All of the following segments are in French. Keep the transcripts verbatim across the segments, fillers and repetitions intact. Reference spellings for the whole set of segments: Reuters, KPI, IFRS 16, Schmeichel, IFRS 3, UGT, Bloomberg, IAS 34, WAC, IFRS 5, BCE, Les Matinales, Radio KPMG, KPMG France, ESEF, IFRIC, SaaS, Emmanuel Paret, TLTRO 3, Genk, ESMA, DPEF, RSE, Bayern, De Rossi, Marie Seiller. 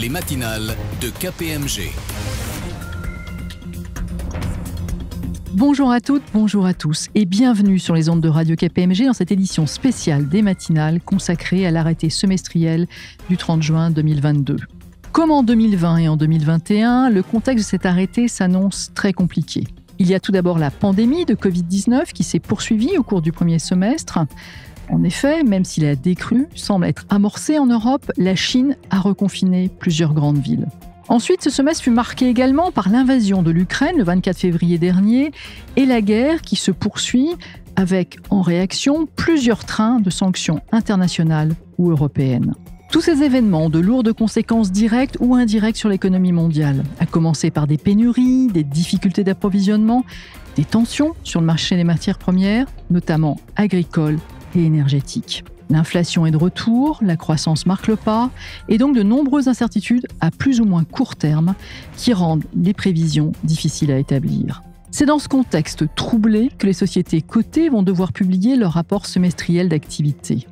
Les Matinales de K P M G. Bonjour à toutes, bonjour à tous et bienvenue sur les ondes de Radio K P M G dans cette édition spéciale des Matinales consacrée à l'arrêté semestriel du trente juin deux mille vingt-deux. Comme en deux mille vingt et en deux mille vingt et un, le contexte de cet arrêté s'annonce très compliqué. Il y a tout d'abord la pandémie de covid dix-neuf qui s'est poursuivie au cours du premier semestre. En effet, même si la décrue semble être amorcée en Europe, la Chine a reconfiné plusieurs grandes villes. Ensuite, ce semestre fut marqué également par l'invasion de l'Ukraine le vingt-quatre février dernier et la guerre qui se poursuit avec, en réaction, plusieurs trains de sanctions internationales ou européennes. Tous ces événements ont de lourdes conséquences directes ou indirectes sur l'économie mondiale, à commencer par des pénuries, des difficultés d'approvisionnement, des tensions sur le marché des matières premières, notamment agricoles et énergétiques. L'inflation est de retour, la croissance marque le pas, et donc de nombreuses incertitudes à plus ou moins court terme qui rendent les prévisions difficiles à établir. C'est dans ce contexte troublé que les sociétés cotées vont devoir publier leur rapport semestriel d'activité.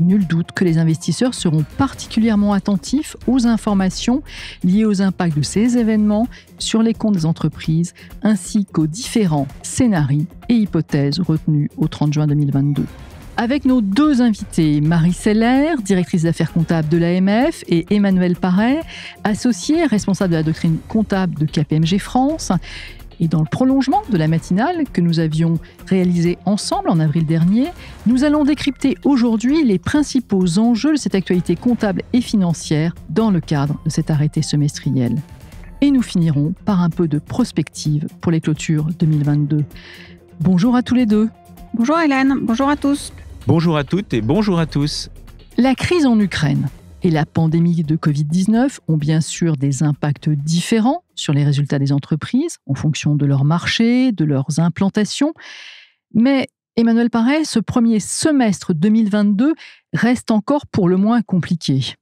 Nul doute que les investisseurs seront particulièrement attentifs aux informations liées aux impacts de ces événements sur les comptes des entreprises, ainsi qu'aux différents scénarios et hypothèses retenus au trente juin deux mille vingt-deux. Avec nos deux invités, Marie Seiller, directrice d'affaires comptables de l'A M F, et Emmanuel Paret, associé responsable de la doctrine comptable de K P M G France. Et dans le prolongement de la matinale que nous avions réalisée ensemble en avril dernier, nous allons décrypter aujourd'hui les principaux enjeux de cette actualité comptable et financière dans le cadre de cet arrêté semestriel. Et nous finirons par un peu de prospective pour les clôtures deux mille vingt-deux. Bonjour à tous les deux. Bonjour Hélène, bonjour à tous. Bonjour à toutes et bonjour à tous. La crise en Ukraine et la pandémie de covid dix-neuf ont bien sûr des impacts différents sur les résultats des entreprises en fonction de leur marché, de leurs implantations. Mais Emmanuel Paret, ce premier semestre deux mille vingt-deux reste encore pour le moins compliqué.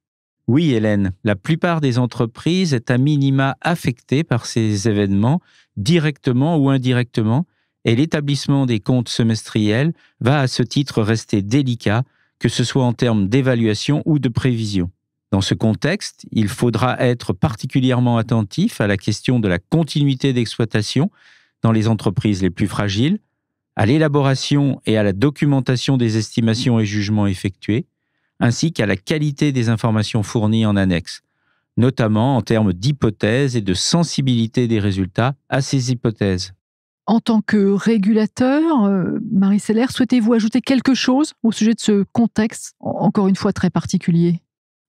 Oui Hélène, la plupart des entreprises est à minima affectée par ces événements, directement ou indirectement, et l'établissement des comptes semestriels va à ce titre rester délicat, que ce soit en termes d'évaluation ou de prévision. Dans ce contexte, il faudra être particulièrement attentif à la question de la continuité d'exploitation dans les entreprises les plus fragiles, à l'élaboration et à la documentation des estimations et jugements effectués, ainsi qu'à la qualité des informations fournies en annexe, notamment en termes d'hypothèses et de sensibilité des résultats à ces hypothèses. En tant que régulateur, Marie Seiller, souhaitez-vous ajouter quelque chose au sujet de ce contexte, encore une fois très particulier?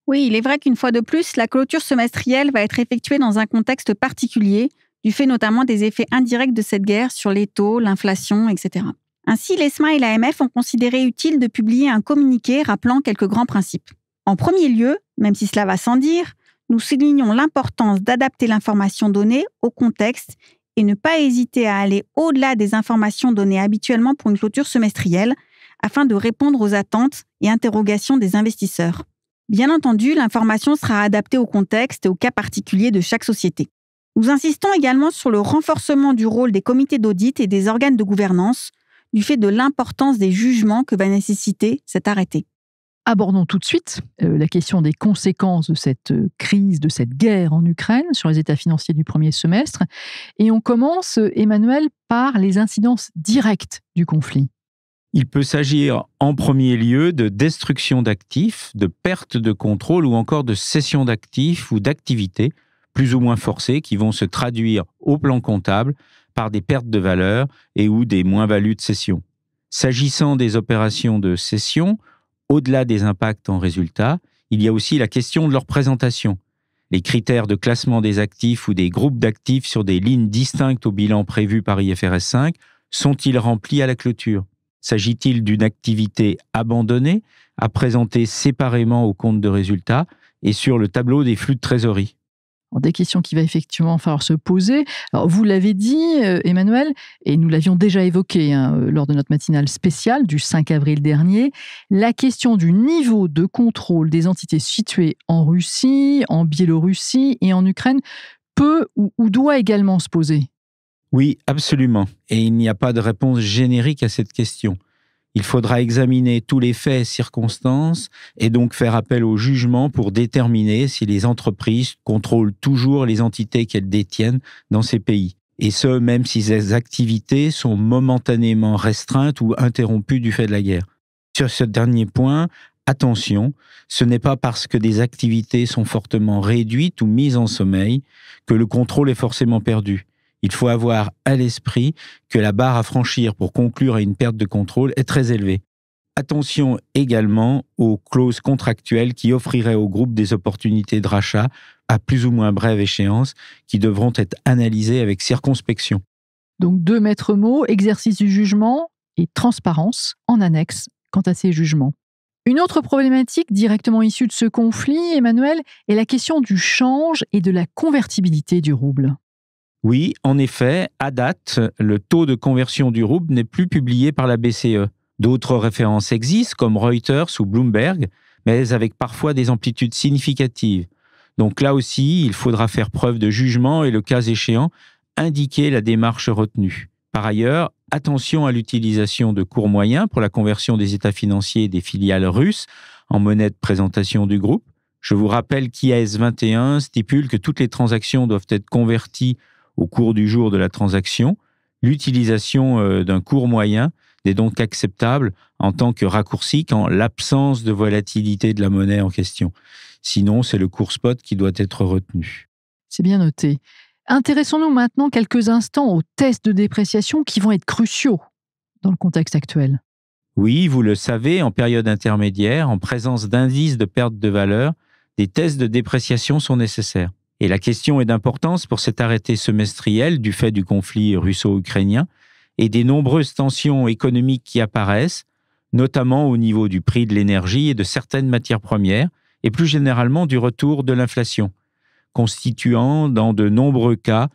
Oui, il est vrai qu'une fois de plus, la clôture semestrielle va être effectuée dans un contexte particulier, du fait notamment des effets indirects de cette guerre sur les taux, l'inflation, et cetera. Ainsi, l'ESMA et l'A M F ont considéré utile de publier un communiqué rappelant quelques grands principes. En premier lieu, même si cela va sans dire, nous soulignons l'importance d'adapter l'information donnée au contexte et ne pas hésiter à aller au-delà des informations données habituellement pour une clôture semestrielle afin de répondre aux attentes et interrogations des investisseurs. Bien entendu, l'information sera adaptée au contexte et au cas particulier de chaque société. Nous insistons également sur le renforcement du rôle des comités d'audit et des organes de gouvernance du fait de l'importance des jugements que va nécessiter cet arrêté. Abordons tout de suite euh, la question des conséquences de cette crise, de cette guerre en Ukraine sur les états financiers du premier semestre. Et on commence, Emmanuel, par les incidences directes du conflit. Il peut s'agir en premier lieu de destruction d'actifs, de perte de contrôle ou encore de cession d'actifs ou d'activités plus ou moins forcées qui vont se traduire au plan comptable par des pertes de valeur et ou des moins-values de cession. S'agissant des opérations de cession, au-delà des impacts en résultats, il y a aussi la question de leur présentation. Les critères de classement des actifs ou des groupes d'actifs sur des lignes distinctes au bilan prévu par I F R S cinq sont-ils remplis à la clôture? S'agit-il d'une activité abandonnée à présenter séparément au compte de résultats et sur le tableau des flux de trésorerie? Des questions qui va effectivement falloir se poser. Alors, vous l'avez dit, euh, Emmanuel, et nous l'avions déjà évoqué hein, lors de notre matinale spéciale du cinq avril dernier, la question du niveau de contrôle des entités situées en Russie, en Biélorussie et en Ukraine peut ou, ou doit également se poser. Oui, absolument. Et il n'y a pas de réponse générique à cette question. Il faudra examiner tous les faits et circonstances et donc faire appel au jugement pour déterminer si les entreprises contrôlent toujours les entités qu'elles détiennent dans ces pays. Et ce, même si ces activités sont momentanément restreintes ou interrompues du fait de la guerre. Sur ce dernier point, attention, ce n'est pas parce que des activités sont fortement réduites ou mises en sommeil que le contrôle est forcément perdu. Il faut avoir à l'esprit que la barre à franchir pour conclure à une perte de contrôle est très élevée. Attention également aux clauses contractuelles qui offriraient au groupe des opportunités de rachat à plus ou moins brève échéance qui devront être analysées avec circonspection. Donc deux maîtres mots, exercice du jugement et transparence en annexe quant à ces jugements. Une autre problématique directement issue de ce conflit, Emmanuel, est la question du change et de la convertibilité du rouble. Oui, en effet, à date, le taux de conversion du rouble n'est plus publié par la B C E. D'autres références existent, comme Reuters ou Bloomberg, mais avec parfois des amplitudes significatives. Donc là aussi, il faudra faire preuve de jugement et, le cas échéant, indiquer la démarche retenue. Par ailleurs, attention à l'utilisation de cours moyens pour la conversion des états financiers et des filiales russes en monnaie de présentation du groupe. Je vous rappelle qu'I A S vingt et un stipule que toutes les transactions doivent être converties au cours du jour de la transaction. L'utilisation d'un cours moyen n'est donc acceptable en tant que raccourci qu'en l'absence de volatilité de la monnaie en question. Sinon, c'est le cours spot qui doit être retenu. C'est bien noté. Intéressons-nous maintenant quelques instants aux tests de dépréciation qui vont être cruciaux dans le contexte actuel. Oui, vous le savez, en période intermédiaire, en présence d'indices de perte de valeur, des tests de dépréciation sont nécessaires. Et la question est d'importance pour cet arrêté semestriel du fait du conflit russo-ukrainien et des nombreuses tensions économiques qui apparaissent, notamment au niveau du prix de l'énergie et de certaines matières premières, et plus généralement du retour de l'inflation, constituant dans de nombreux cas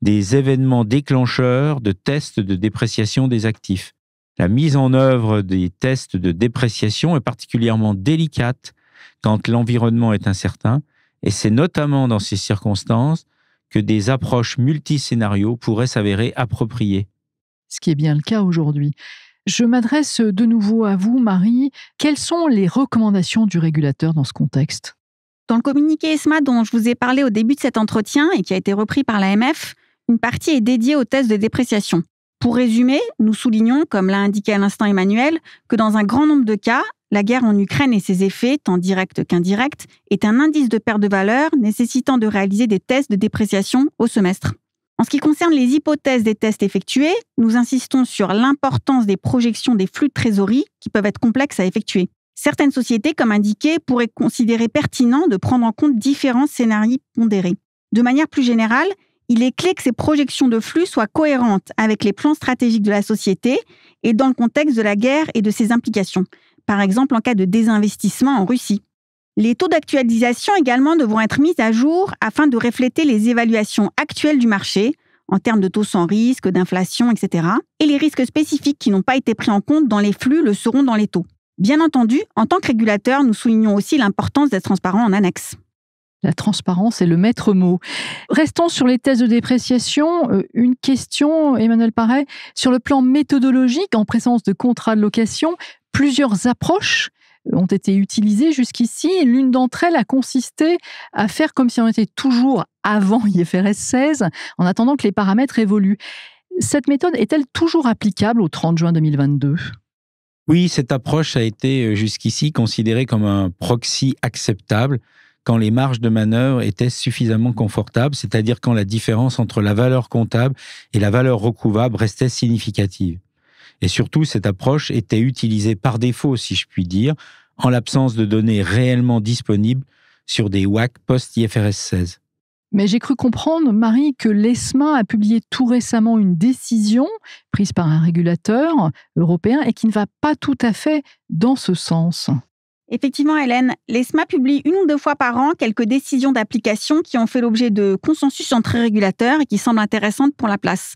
des événements déclencheurs de tests de dépréciation des actifs. La mise en œuvre des tests de dépréciation est particulièrement délicate quand l'environnement est incertain, et c'est notamment dans ces circonstances que des approches multiscénarios pourraient s'avérer appropriées. Ce qui est bien le cas aujourd'hui. Je m'adresse de nouveau à vous, Marie. Quelles sont les recommandations du régulateur dans ce contexte ? Dans le communiqué ESMA dont je vous ai parlé au début de cet entretien et qui a été repris par l'A M F, une partie est dédiée aux tests de dépréciation. Pour résumer, nous soulignons, comme l'a indiqué à l'instant Emmanuel, que dans un grand nombre de cas, la guerre en Ukraine et ses effets, tant directs qu'indirects, est un indice de perte de valeur nécessitant de réaliser des tests de dépréciation au semestre. En ce qui concerne les hypothèses des tests effectués, nous insistons sur l'importance des projections des flux de trésorerie qui peuvent être complexes à effectuer. Certaines sociétés, comme indiqué, pourraient considérer pertinent de prendre en compte différents scénarios pondérés. De manière plus générale, il est clé que ces projections de flux soient cohérentes avec les plans stratégiques de la société et dans le contexte de la guerre et de ses implications, par exemple en cas de désinvestissement en Russie. Les taux d'actualisation également devront être mis à jour afin de refléter les évaluations actuelles du marché, en termes de taux sans risque, d'inflation, et cetera. Et les risques spécifiques qui n'ont pas été pris en compte dans les flux le seront dans les taux. Bien entendu, en tant que régulateur, nous soulignons aussi l'importance d'être transparent en annexe. La transparence est le maître mot. Restons sur les tests de dépréciation. Une question, Emmanuel Paret, sur le plan méthodologique, en présence de contrats de location, plusieurs approches ont été utilisées jusqu'ici. L'une d'entre elles a consisté à faire comme si on était toujours avant I F R S seize, en attendant que les paramètres évoluent. Cette méthode est-elle toujours applicable au trente juin deux mille vingt-deux ? Oui, cette approche a été jusqu'ici considérée comme un proxy acceptable quand les marges de manœuvre étaient suffisamment confortables, c'est-à-dire quand la différence entre la valeur comptable et la valeur recouvrable restait significative. Et surtout, cette approche était utilisée par défaut, si je puis dire, en l'absence de données réellement disponibles sur des W A C post-I F R S seize. Mais j'ai cru comprendre, Marie, que l'ESMA a publié tout récemment une décision prise par un régulateur européen et qui ne va pas tout à fait dans ce sens. Effectivement, Hélène, l'ESMA publie une ou deux fois par an quelques décisions d'application qui ont fait l'objet de consensus entre régulateurs et qui semblent intéressantes pour la place.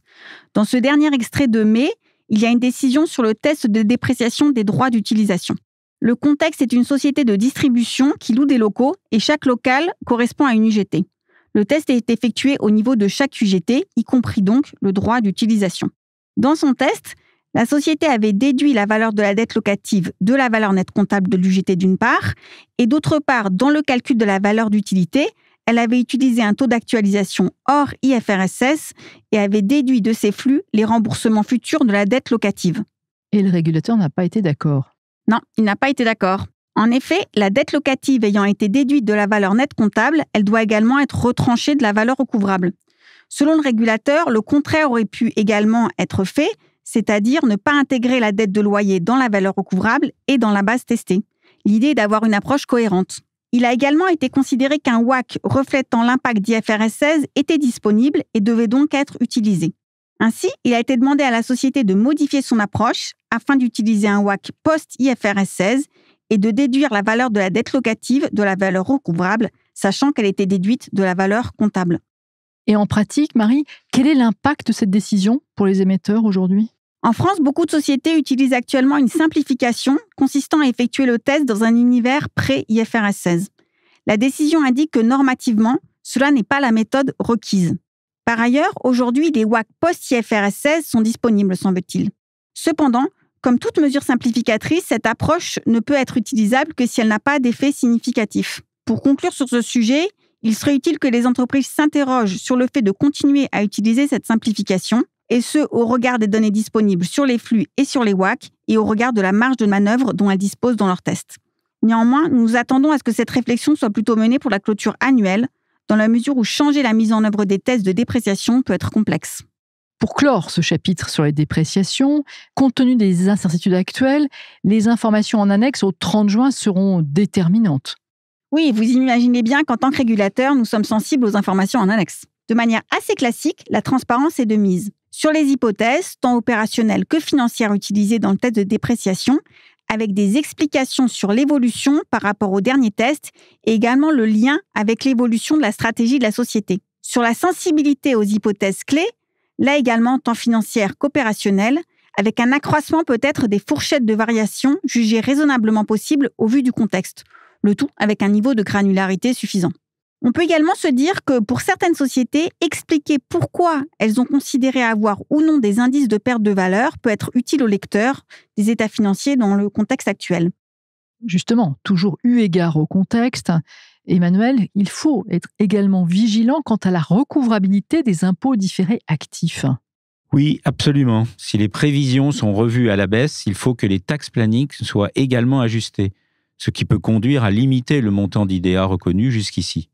Dans ce dernier extrait de mai, il y a une décision sur le test de dépréciation des droits d'utilisation. Le contexte est une société de distribution qui loue des locaux et chaque local correspond à une U G T. Le test est effectué au niveau de chaque U G T, y compris donc le droit d'utilisation. Dans son test, La société avait déduit la valeur de la dette locative de la valeur nette comptable de l'U G T d'une part, et d'autre part, dans le calcul de la valeur d'utilité, elle avait utilisé un taux d'actualisation hors I F R S seize et avait déduit de ses flux les remboursements futurs de la dette locative. Et le régulateur n'a pas été d'accord. Non, il n'a pas été d'accord. En effet, la dette locative ayant été déduite de la valeur nette comptable, elle doit également être retranchée de la valeur recouvrable. Selon le régulateur, le contraire aurait pu également être fait, c'est-à-dire ne pas intégrer la dette de loyer dans la valeur recouvrable et dans la base testée. L'idée est d'avoir une approche cohérente. Il a également été considéré qu'un W A C reflétant l'impact d'I F R S seize était disponible et devait donc être utilisé. Ainsi, il a été demandé à la société de modifier son approche afin d'utiliser un W A C post-I F R S seize et de déduire la valeur de la dette locative de la valeur recouvrable, sachant qu'elle était déduite de la valeur comptable. Et en pratique, Marie, quel est l'impact de cette décision pour les émetteurs aujourd'hui ? En France, beaucoup de sociétés utilisent actuellement une simplification consistant à effectuer le test dans un univers pré-I F R S seize. La décision indique que normativement, cela n'est pas la méthode requise. Par ailleurs, aujourd'hui, des W A C post-I F R S seize sont disponibles, semble-t-il. Cependant, comme toute mesure simplificatrice, cette approche ne peut être utilisable que si elle n'a pas d'effet significatif. Pour conclure sur ce sujet, il serait utile que les entreprises s'interrogent sur le fait de continuer à utiliser cette simplification, et ce, au regard des données disponibles sur les flux et sur les W A C, et au regard de la marge de manœuvre dont elles disposent dans leurs tests. Néanmoins, nous nous attendons à ce que cette réflexion soit plutôt menée pour la clôture annuelle, dans la mesure où changer la mise en œuvre des tests de dépréciation peut être complexe. Pour clore ce chapitre sur les dépréciations, compte tenu des incertitudes actuelles, les informations en annexe au trente juin seront déterminantes. Oui, vous imaginez bien qu'en tant que régulateur, nous sommes sensibles aux informations en annexe. De manière assez classique, la transparence est de mise. Sur les hypothèses, tant opérationnelles que financières utilisées dans le test de dépréciation, avec des explications sur l'évolution par rapport au dernier test et également le lien avec l'évolution de la stratégie de la société. Sur la sensibilité aux hypothèses clés, là également tant financière qu'opérationnelle, avec un accroissement peut-être des fourchettes de variation jugées raisonnablement possibles au vu du contexte. Le tout avec un niveau de granularité suffisant. On peut également se dire que pour certaines sociétés, expliquer pourquoi elles ont considéré avoir ou non des indices de perte de valeur peut être utile aux lecteurs des états financiers dans le contexte actuel. Justement, toujours eu égard au contexte, Emmanuel, il faut être également vigilant quant à la recouvrabilité des impôts différés actifs. Oui, absolument. Si les prévisions sont revues à la baisse, il faut que les taxes planiques soient également ajustées, ce qui peut conduire à limiter le montant d'I D A reconnu jusqu'ici.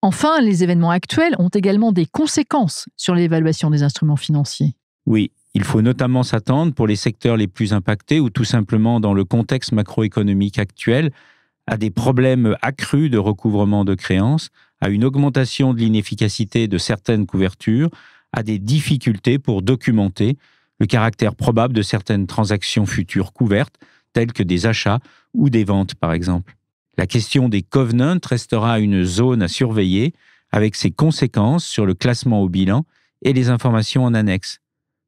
Enfin, les événements actuels ont également des conséquences sur l'évaluation des instruments financiers. Oui, il faut notamment s'attendre pour les secteurs les plus impactés ou tout simplement dans le contexte macroéconomique actuel à des problèmes accrus de recouvrement de créances, à une augmentation de l'inefficacité de certaines couvertures, à des difficultés pour documenter le caractère probable de certaines transactions futures couvertes, tels que des achats ou des ventes, par exemple. La question des covenants restera une zone à surveiller avec ses conséquences sur le classement au bilan et les informations en annexe.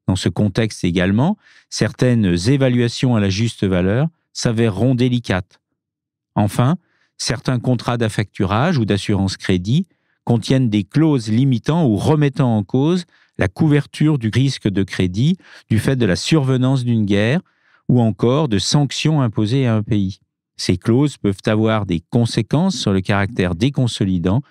Dans ce contexte également, certaines évaluations à la juste valeur s'avéreront délicates. Enfin, certains contrats d'affacturage ou d'assurance crédit contiennent des clauses limitant ou remettant en cause la couverture du risque de crédit du fait de la survenance d'une guerre, ou encore de sanctions imposées à un pays. Ces clauses peuvent avoir des conséquences sur le caractère déconsolidant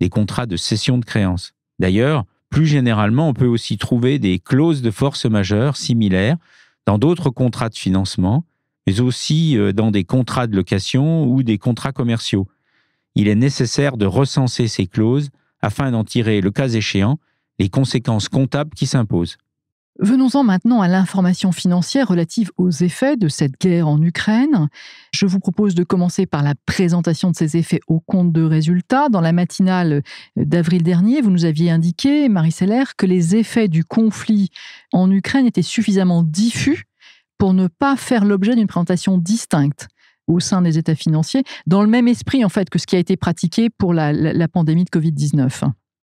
des contrats de cession de créances. D'ailleurs, plus généralement, on peut aussi trouver des clauses de force majeure similaires dans d'autres contrats de financement, mais aussi dans des contrats de location ou des contrats commerciaux. Il est nécessaire de recenser ces clauses afin d'en tirer, le cas échéant, les conséquences comptables qui s'imposent. Venons-en maintenant à l'information financière relative aux effets de cette guerre en Ukraine. Je vous propose de commencer par la présentation de ces effets au compte de résultats. Dans la matinale d'avril dernier, vous nous aviez indiqué, Marie Seiller, que les effets du conflit en Ukraine étaient suffisamment diffus pour ne pas faire l'objet d'une présentation distincte au sein des états financiers, dans le même esprit en fait que ce qui a été pratiqué pour la, la, la pandémie de covid dix-neuf.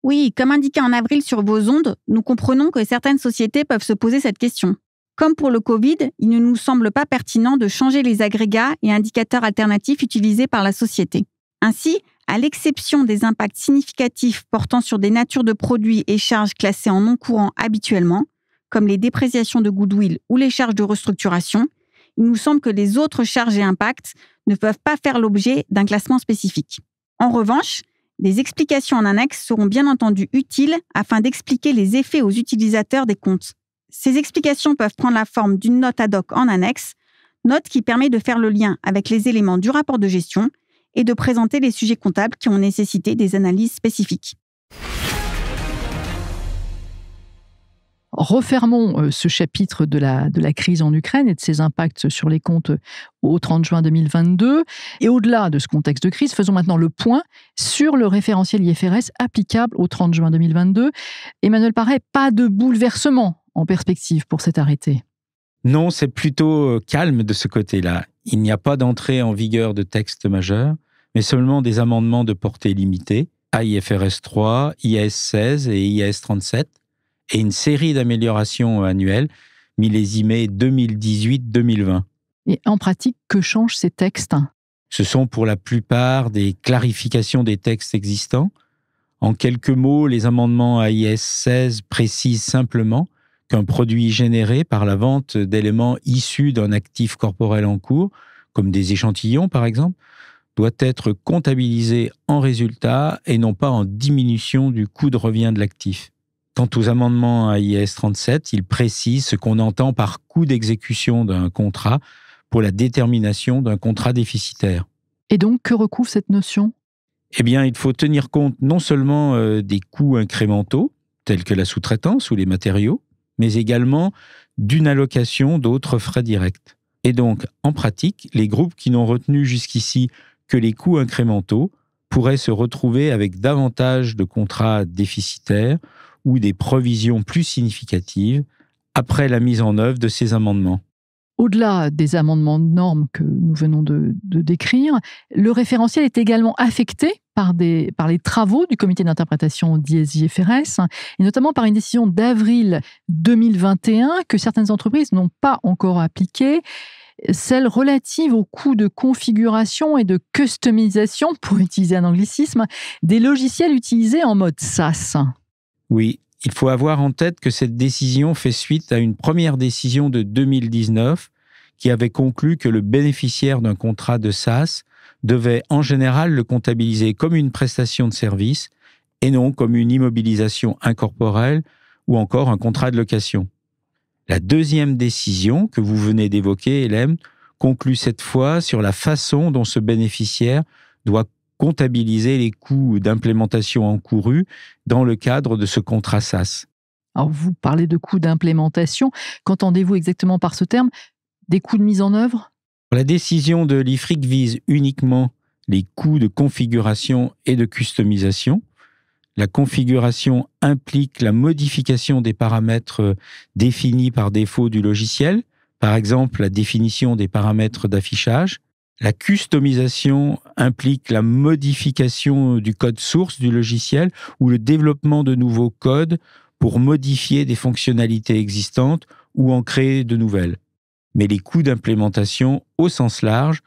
Oui, comme indiqué en avril sur vos ondes, nous comprenons que certaines sociétés peuvent se poser cette question. Comme pour le Covid, il ne nous semble pas pertinent de changer les agrégats et indicateurs alternatifs utilisés par la société. Ainsi, à l'exception des impacts significatifs portant sur des natures de produits et charges classées en non courant habituellement, comme les dépréciations de goodwill ou les charges de restructuration, il nous semble que les autres charges et impacts ne peuvent pas faire l'objet d'un classement spécifique. En revanche, des explications en annexe seront bien entendu utiles afin d'expliquer les effets aux utilisateurs des comptes. Ces explications peuvent prendre la forme d'une note ad hoc en annexe, note qui permet de faire le lien avec les éléments du rapport de gestion et de présenter les sujets comptables qui ont nécessité des analyses spécifiques. Refermons ce chapitre de la, de la crise en Ukraine et de ses impacts sur les comptes au trente juin deux mille vingt-deux. Et au-delà de ce contexte de crise, faisons maintenant le point sur le référentiel I F R S applicable au trente juin deux mille vingt-deux. Emmanuel Paret, pas de bouleversement en perspective pour cet arrêté. Non, c'est plutôt calme de ce côté-là. Il n'y a pas d'entrée en vigueur de texte majeur, mais seulement des amendements de portée limitée à I F R S trois, I A S seize et I A S trente-sept, et une série d'améliorations annuelles millésimées deux mille dix-huit deux mille vingt. Et en pratique, que changent ces textes? Ce sont pour la plupart des clarifications des textes existants. En quelques mots, les amendements à I A S seize précisent simplement qu'un produit généré par la vente d'éléments issus d'un actif corporel en cours, comme des échantillons par exemple, doit être comptabilisé en résultat et non pas en diminution du coût de revient de l'actif. Quant aux amendements à I A S trente-sept, ils précisent ce qu'on entend par coût d'exécution d'un contrat pour la détermination d'un contrat déficitaire. Et donc, que recouvre cette notion? Eh bien, il faut tenir compte non seulement des coûts incrémentaux, tels que la sous-traitance ou les matériaux, mais également d'une allocation d'autres frais directs. Et donc, en pratique, les groupes qui n'ont retenu jusqu'ici que les coûts incrémentaux pourraient se retrouver avec davantage de contrats déficitaires ou des provisions plus significatives après la mise en œuvre de ces amendements. Au-delà des amendements de normes que nous venons de, de décrire, le référentiel est également affecté par, des, par les travaux du comité d'interprétation d'I S I F R S, et notamment par une décision d'avril deux mille vingt et un que certaines entreprises n'ont pas encore appliquée, celle relative aux coûts de configuration et de customisation, pour utiliser un anglicisme, des logiciels utilisés en mode SaaS. Oui, il faut avoir en tête que cette décision fait suite à une première décision de deux mille dix-neuf qui avait conclu que le bénéficiaire d'un contrat de SaaS devait en général le comptabiliser comme une prestation de service et non comme une immobilisation incorporelle ou encore un contrat de location. La deuxième décision que vous venez d'évoquer, Hélène, conclut cette fois sur la façon dont ce bénéficiaire doit comptabiliser les coûts d'implémentation encourus dans le cadre de ce contrat SaaS. Alors, vous parlez de coûts d'implémentation. Qu'entendez-vous exactement par ce terme? Des coûts de mise en œuvre? La décision de l'I F R I C vise uniquement les coûts de configuration et de customisation. La configuration implique la modification des paramètres définis par défaut du logiciel, par exemple la définition des paramètres d'affichage. La customisation implique la modification du code source du logiciel ou le développement de nouveaux codes pour modifier des fonctionnalités existantes ou en créer de nouvelles. Mais les coûts d'implémentation, au sens large,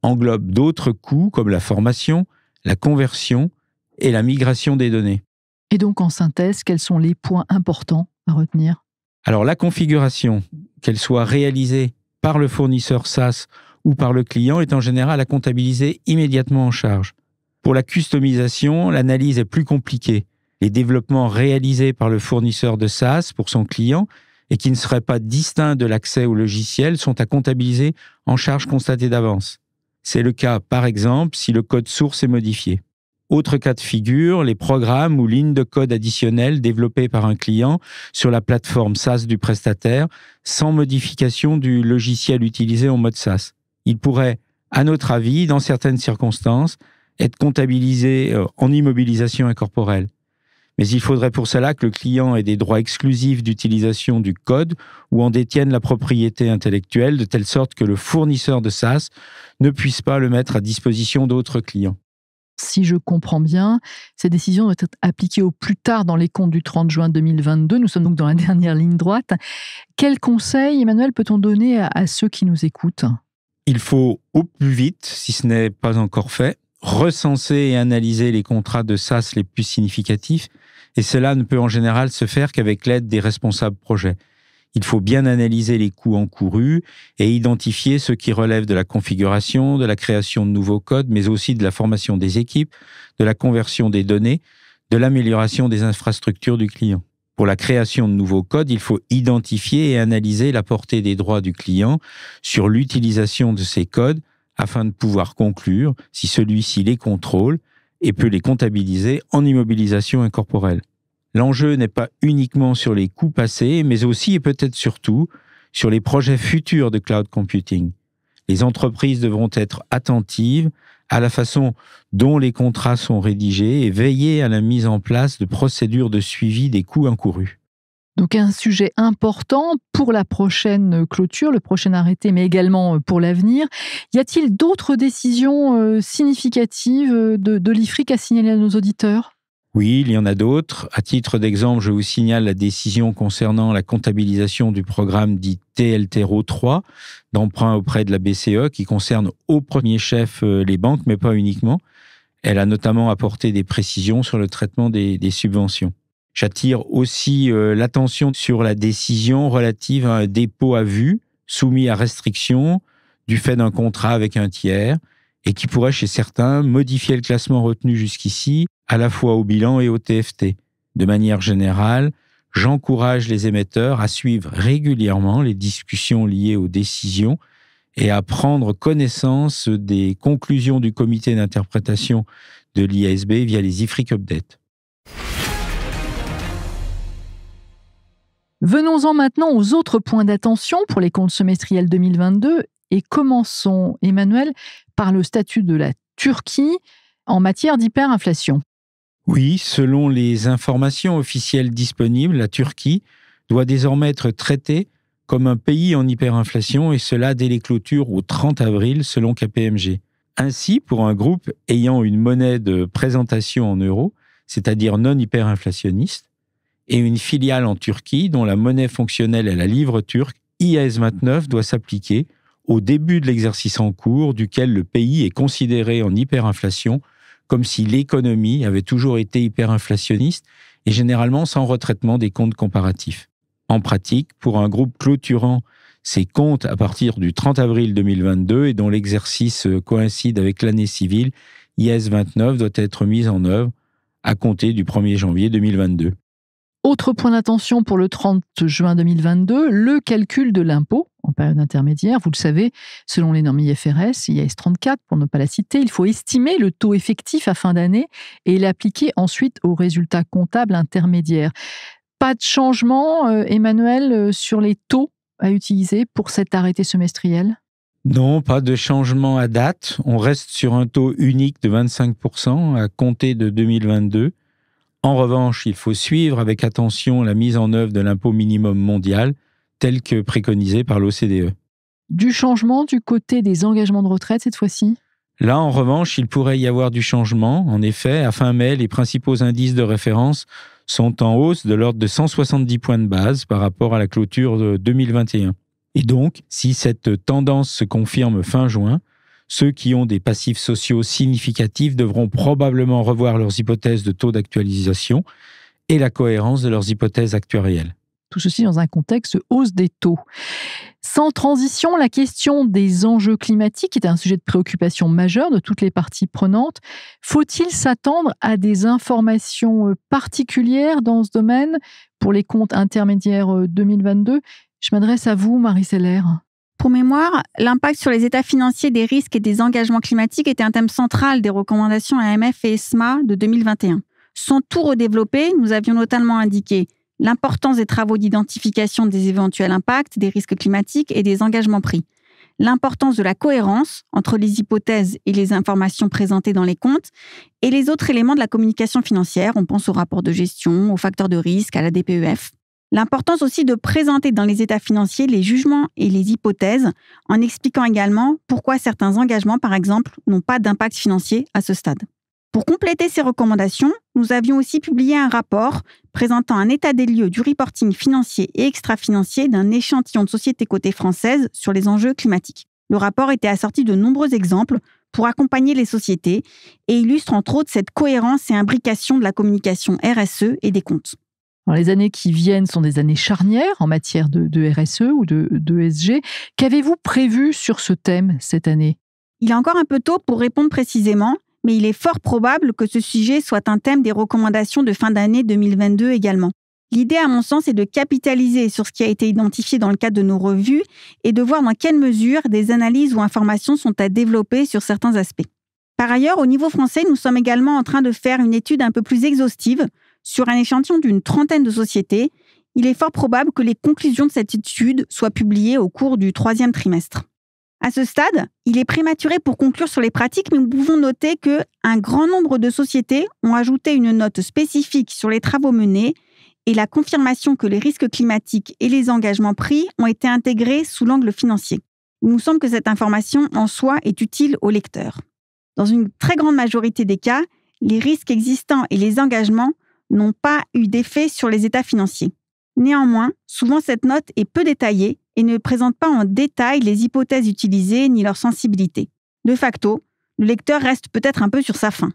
englobent d'autres coûts comme la formation, la conversion et la migration des données. Et donc, en synthèse, quels sont les points importants à retenir? Alors, la configuration, qu'elle soit réalisée par le fournisseur SaaS ou par le client, est en général à comptabiliser immédiatement en charge. Pour la customisation, l'analyse est plus compliquée. Les développements réalisés par le fournisseur de SaaS pour son client et qui ne seraient pas distincts de l'accès au logiciel sont à comptabiliser en charge constatée d'avance. C'est le cas, par exemple, si le code source est modifié. Autre cas de figure, les programmes ou lignes de code additionnelles développées par un client sur la plateforme SaaS du prestataire sans modification du logiciel utilisé en mode SaaS. Il pourrait, à notre avis, dans certaines circonstances, être comptabilisé en immobilisation incorporelle. Mais il faudrait pour cela que le client ait des droits exclusifs d'utilisation du code ou en détienne la propriété intellectuelle, de telle sorte que le fournisseur de SaaS ne puisse pas le mettre à disposition d'autres clients. Si je comprends bien, ces décisions doivent être appliquées au plus tard dans les comptes du trente juin deux mille vingt-deux. Nous sommes donc dans la dernière ligne droite. Quel conseil, Emmanuel, peut-on donner à, à ceux qui nous écoutent? Il faut au plus vite, si ce n'est pas encore fait, recenser et analyser les contrats de SaaS les plus significatifs, et cela ne peut en général se faire qu'avec l'aide des responsables projets. il faut bien analyser les coûts encourus et identifier ceux qui relèvent de la configuration, de la création de nouveaux codes, mais aussi de la formation des équipes, de la conversion des données, de l'amélioration des infrastructures du client. Pour la création de nouveaux codes, il faut identifier et analyser la portée des droits du client sur l'utilisation de ces codes afin de pouvoir conclure si celui-ci les contrôle et peut les comptabiliser en immobilisation incorporelle. L'enjeu n'est pas uniquement sur les coûts passés, mais aussi et peut-être surtout sur les projets futurs de cloud computing. Les entreprises devront être attentives à la façon dont les contrats sont rédigés et veiller à la mise en place de procédures de suivi des coûts encourus. Donc un sujet important pour la prochaine clôture, le prochain arrêté, mais également pour l'avenir. Y a-t-il d'autres décisions significatives de, de l'I F R I C à signaler à nos auditeurs ? Oui, il y en a d'autres. À titre d'exemple, je vous signale la décision concernant la comptabilisation du programme dit T L T R O trois d'emprunt auprès de la B C E qui concerne au premier chef les banques, mais pas uniquement. Elle a notamment apporté des précisions sur le traitement des, des subventions. J'attire aussi euh, l'attention sur la décision relative à un dépôt à vue soumis à restriction du fait d'un contrat avec un tiers et qui pourrait, chez certains, modifier le classement retenu jusqu'ici, à la fois au bilan et au T F T. De manière générale, j'encourage les émetteurs à suivre régulièrement les discussions liées aux décisions et à prendre connaissance des conclusions du comité d'interprétation de l'I A S B via les I F R I C Updates. Venons-en maintenant aux autres points d'attention pour les comptes semestriels deux mille vingt-deux et commençons, Emmanuel, par le statut de la Turquie en matière d'hyperinflation. Oui, selon les informations officielles disponibles, la Turquie doit désormais être traitée comme un pays en hyperinflation et cela dès les clôtures au trente avril selon K P M G. Ainsi, pour un groupe ayant une monnaie de présentation en euros, c'est-à-dire non hyperinflationniste, et une filiale en Turquie dont la monnaie fonctionnelle est la livre turque, I A S vingt-neuf doit s'appliquer au début de l'exercice en cours duquel le pays est considéré en hyperinflation comme si l'économie avait toujours été hyperinflationniste et généralement sans retraitement des comptes comparatifs. En pratique, pour un groupe clôturant ses comptes à partir du trente avril deux mille vingt-deux et dont l'exercice coïncide avec l'année civile, I A S vingt-neuf doit être mise en œuvre à compter du premier janvier deux mille vingt-deux. Autre point d'attention pour le trente juin deux mille vingt-deux, le calcul de l'impôt en période intermédiaire. Vous le savez, selon les normes I F R S, I A S trente-quatre, pour ne pas la citer, il faut estimer le taux effectif à fin d'année et l'appliquer ensuite aux résultats comptables intermédiaires. Pas de changement, euh, Emmanuel, sur les taux à utiliser pour cet arrêté semestriel ? Non, pas de changement à date. On reste sur un taux unique de vingt-cinq pour cent à compter de deux mille vingt-deux. En revanche, il faut suivre avec attention la mise en œuvre de l'impôt minimum mondial, tel que préconisé par l'O C D E. Du changement du côté des engagements de retraite cette fois-ci ? Là, en revanche, il pourrait y avoir du changement. En effet, à fin mai, les principaux indices de référence sont en hausse de l'ordre de cent soixante-dix points de base par rapport à la clôture de deux mille vingt et un. Et donc, si cette tendance se confirme fin juin, ceux qui ont des passifs sociaux significatifs devront probablement revoir leurs hypothèses de taux d'actualisation et la cohérence de leurs hypothèses actuarielles. Tout ceci dans un contexte de hausse des taux. Sans transition, la question des enjeux climatiques est un sujet de préoccupation majeure de toutes les parties prenantes. Faut-il s'attendre à des informations particulières dans ce domaine pour les comptes intermédiaires deux mille vingt-deux ? Je m'adresse à vous, Marie Seiller. Pour mémoire, l'impact sur les états financiers des risques et des engagements climatiques était un thème central des recommandations A M F et ESMA de deux mille vingt et un. Sans tout redévelopper, nous avions notamment indiqué l'importance des travaux d'identification des éventuels impacts des risques climatiques et des engagements pris, l'importance de la cohérence entre les hypothèses et les informations présentées dans les comptes et les autres éléments de la communication financière, on pense aux rapports de gestion, aux facteurs de risque, à la D P E F. L'importance aussi de présenter dans les états financiers les jugements et les hypothèses, en expliquant également pourquoi certains engagements, par exemple, n'ont pas d'impact financier à ce stade. Pour compléter ces recommandations, nous avions aussi publié un rapport présentant un état des lieux du reporting financier et extra-financier d'un échantillon de sociétés cotées françaises sur les enjeux climatiques. Le rapport était assorti de nombreux exemples pour accompagner les sociétés et illustre entre autres cette cohérence et imbrication de la communication R S E et des comptes. Alors, les années qui viennent sont des années charnières en matière de, de R S E ou de, de E S G. Qu'avez-vous prévu sur ce thème cette année ? Il est encore un peu tôt pour répondre précisément, mais il est fort probable que ce sujet soit un thème des recommandations de fin d'année deux mille vingt-deux également. L'idée, à mon sens, est de capitaliser sur ce qui a été identifié dans le cadre de nos revues et de voir dans quelle mesure des analyses ou informations sont à développer sur certains aspects. Par ailleurs, au niveau français, nous sommes également en train de faire une étude un peu plus exhaustive sur un échantillon d'une trentaine de sociétés. Il est fort probable que les conclusions de cette étude soient publiées au cours du troisième trimestre. À ce stade, il est prématuré pour conclure sur les pratiques, mais nous pouvons noter qu'un grand nombre de sociétés ont ajouté une note spécifique sur les travaux menés et la confirmation que les risques climatiques et les engagements pris ont été intégrés sous l'angle financier. Il nous semble que cette information en soi est utile aux lecteurs. Dans une très grande majorité des cas, les risques existants et les engagements n'ont pas eu d'effet sur les états financiers. Néanmoins, souvent cette note est peu détaillée et ne présente pas en détail les hypothèses utilisées ni leur sensibilité. De facto, le lecteur reste peut-être un peu sur sa faim.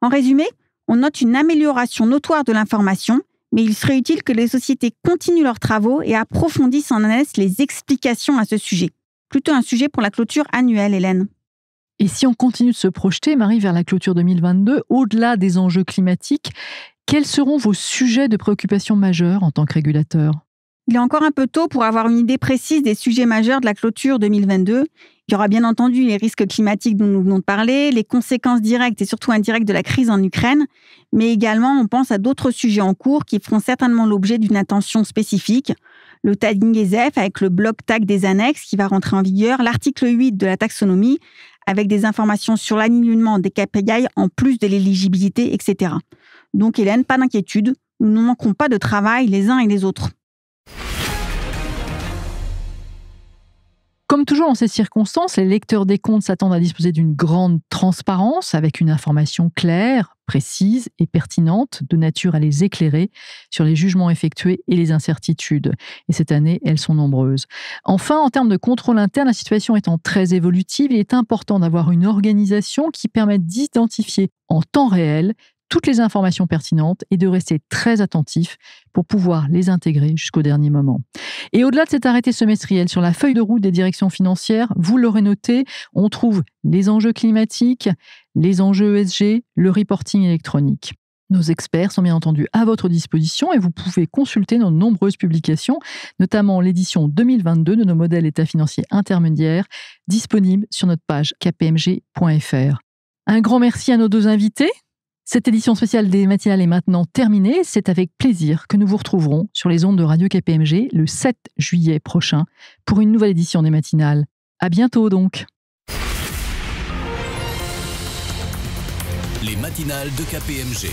En résumé, on note une amélioration notoire de l'information, mais il serait utile que les sociétés continuent leurs travaux et approfondissent en analyse les explications à ce sujet. Plutôt un sujet pour la clôture annuelle, Hélène. Et si on continue de se projeter, Marie, vers la clôture deux mille vingt-deux, au-delà des enjeux climatiques, quels seront vos sujets de préoccupation majeurs en tant que régulateur ? Il est encore un peu tôt pour avoir une idée précise des sujets majeurs de la clôture deux mille vingt-deux. Il y aura bien entendu les risques climatiques dont nous venons de parler, les conséquences directes et surtout indirectes de la crise en Ukraine, mais également on pense à d'autres sujets en cours qui feront certainement l'objet d'une attention spécifique. Le tagging E S E F avec le bloc tag des annexes qui va rentrer en vigueur, l'article huit de la taxonomie avec des informations sur l'alignement des K P I en plus de l'éligibilité, et cetera. Donc Hélène, pas d'inquiétude, nous ne manquerons pas de travail les uns et les autres. Comme toujours en ces circonstances, les lecteurs des comptes s'attendent à disposer d'une grande transparence avec une information claire, précise et pertinente de nature à les éclairer sur les jugements effectués et les incertitudes. Et cette année, elles sont nombreuses. Enfin, en termes de contrôle interne, la situation étant très évolutive, il est important d'avoir une organisation qui permette d'identifier en temps réel toutes les informations pertinentes et de rester très attentif pour pouvoir les intégrer jusqu'au dernier moment. Et au-delà de cet arrêté semestriel, sur la feuille de route des directions financières, vous l'aurez noté, on trouve les enjeux climatiques, les enjeux E S G, le reporting électronique. Nos experts sont bien entendu à votre disposition et vous pouvez consulter nos nombreuses publications, notamment l'édition deux mille vingt-deux de nos modèles états financiers intermédiaires, disponibles sur notre page k p m g point f r. Un grand merci à nos deux invités. Cette édition spéciale des Matinales est maintenant terminée. C'est avec plaisir que nous vous retrouverons sur les ondes de Radio K P M G le sept juillet prochain pour une nouvelle édition des Matinales. À bientôt donc. Les Matinales de K P M G.